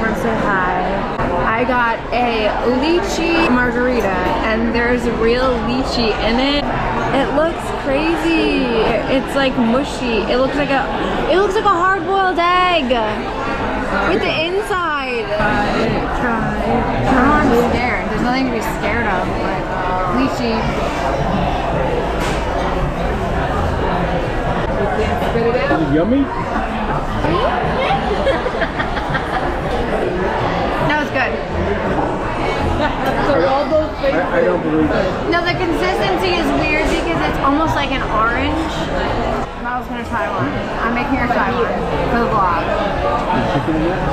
We're so high. I got a lychee margarita, and there's real lychee in it. It looks crazy. It's like mushy. It looks like a hard-boiled egg with the inside. Try. I'm not scared. There's nothing to be scared of. But lychee. Yummy. No, it's good. So all those things. I don't believe that. No, the consistency is weird because it's almost like an orange. I was gonna try one. I'm making her try one for the vlog.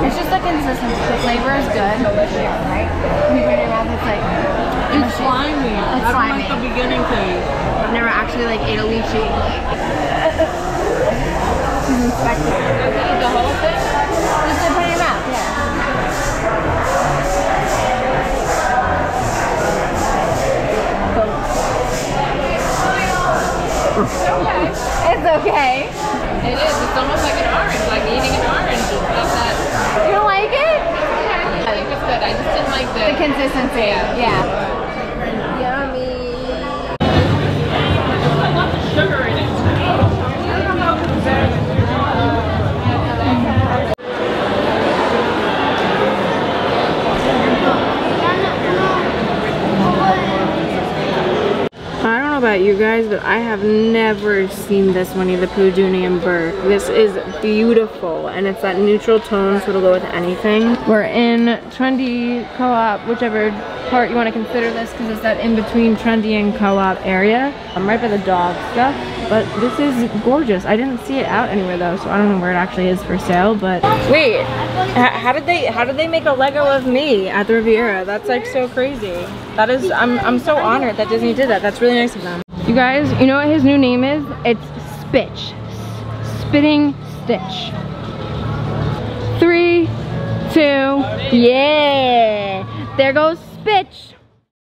It's just the consistency. The flavor is good, right? It's slimy. It's slimy. I don't like the beginning thing. I've never actually like ate a lychee. The whole thing. Just to put in your mouth. Yeah. It's okay. It is. It's almost like an orange, like eating an orange. You don't like it? Yeah, I think it's good. I just didn't like the consistency. Yeah. Yummy. I love the sugar in it. I don't know if it's better. You guys, but I have never seen this Winnie the Pooh, Dunnie, and Bert. This is beautiful, and it's that neutral tone, so it'll go with anything. We're in Trendy Co-op, whichever part you want to consider this, because it's that in between Trendy and Co-op area. I'm right by the dog stuff, but this is gorgeous. I didn't see it out anywhere though, so I don't know where it actually is for sale. But wait, how did they make a Lego of me at the Riviera? That's like so crazy. That is, I'm so honored that Disney did that. That's really nice of them. You guys, you know what his new name is? It's Spitch. Spitting Stitch. 3, 2, yeah! There goes Spitch!